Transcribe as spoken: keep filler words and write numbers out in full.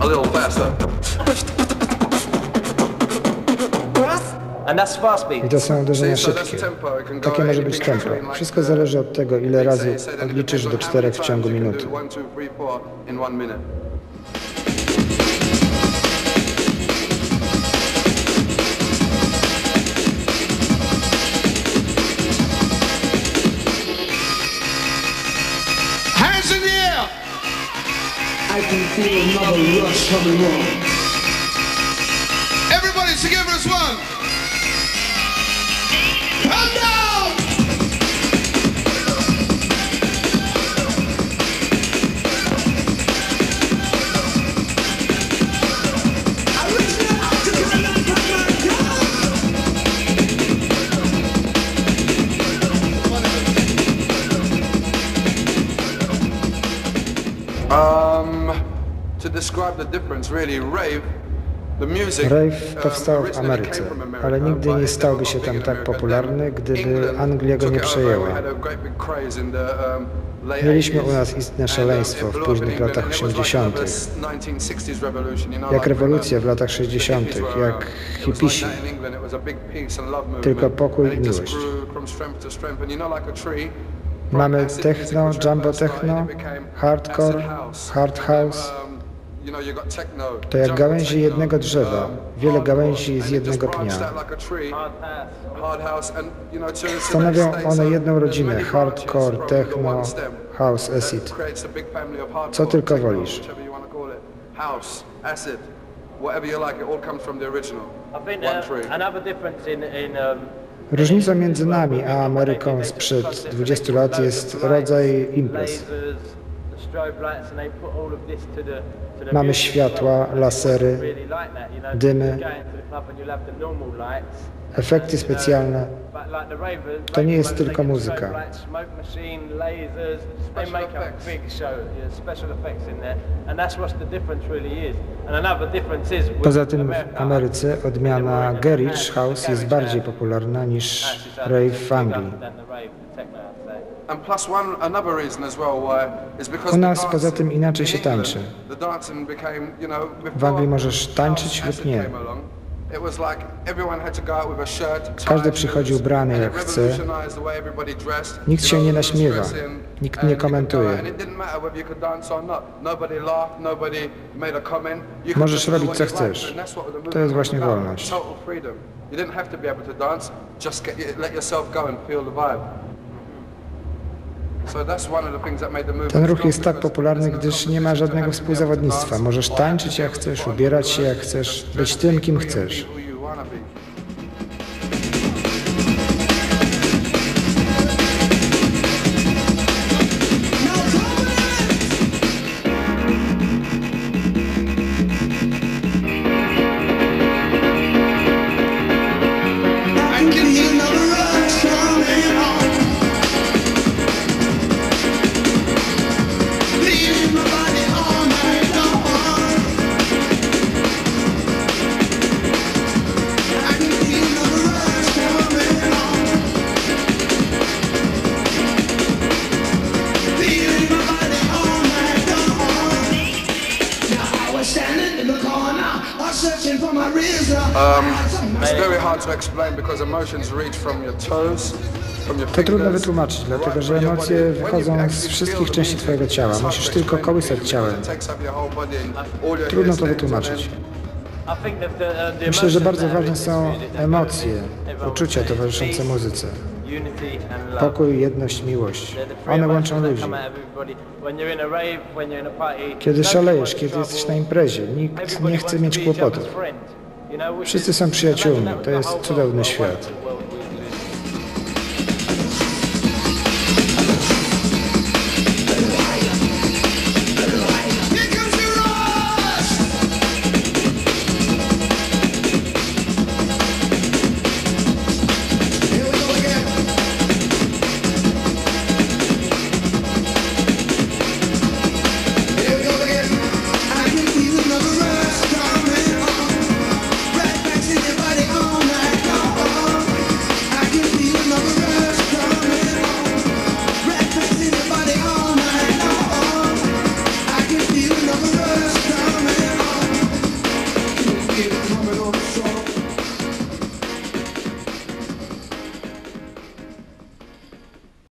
a little faster. I to są uderzenia szybkie. Takie może być tempo. Wszystko zależy od tego, ile razy odliczysz do czterech w ciągu minuty. I can feel another rush coming on. Everybody together as one. Come down! I reach out to the night, come on, come on. Rave powstał w Ameryce, ale nigdy nie stałby się tam tak popularny, gdyby Anglia go nie przejęła. Mieliśmy u nas istne szaleństwo w późnych latach osiemdziesiątych, jak rewolucja w latach sześćdziesiątych, jak hipisi, tylko pokój i miłość. Mamy techno, jumbo techno, hardcore, hard house. To jak gałęzi jednego drzewa, wiele gałęzi z jednego pnia. Stanowią one jedną rodzinę, hardcore, techno, house, acid. Co tylko wolisz. Różnica między nami a Ameryką sprzed dwudziestu lat jest rodzaj imprez. Mamy światła, lasery, dymy, efekty specjalne. To nie jest tylko muzyka. Poza tym w Ameryce odmiana garage house jest bardziej popularna niż rave w Anglii. U nas poza tym inaczej się tańczy. W Anglii możesz tańczyć lub nie. Każdy przychodzi ubrany jak chce, nikt się nie naśmiewa, nikt nie komentuje. Możesz robić co chcesz. To jest właśnie wolność. Ten ruch jest tak popularny, gdyż nie ma żadnego współzawodnictwa. Możesz tańczyć jak chcesz, ubierać się jak chcesz, być tym, kim chcesz. To trudno wytłumaczyć, dlatego że emocje wychodzą z wszystkich części twojego ciała. Musisz tylko kołysać ciałem. Trudno to wytłumaczyć. Myślę, że bardzo ważne są emocje, uczucia towarzyszące muzyce. Pokój, jedność, miłość. One łączą ludzi. Kiedy szalejesz, kiedy jesteś na imprezie, nikt nie chce mieć kłopotów. Wszyscy są przyjaciółmi. To jest cudowny świat. so, so.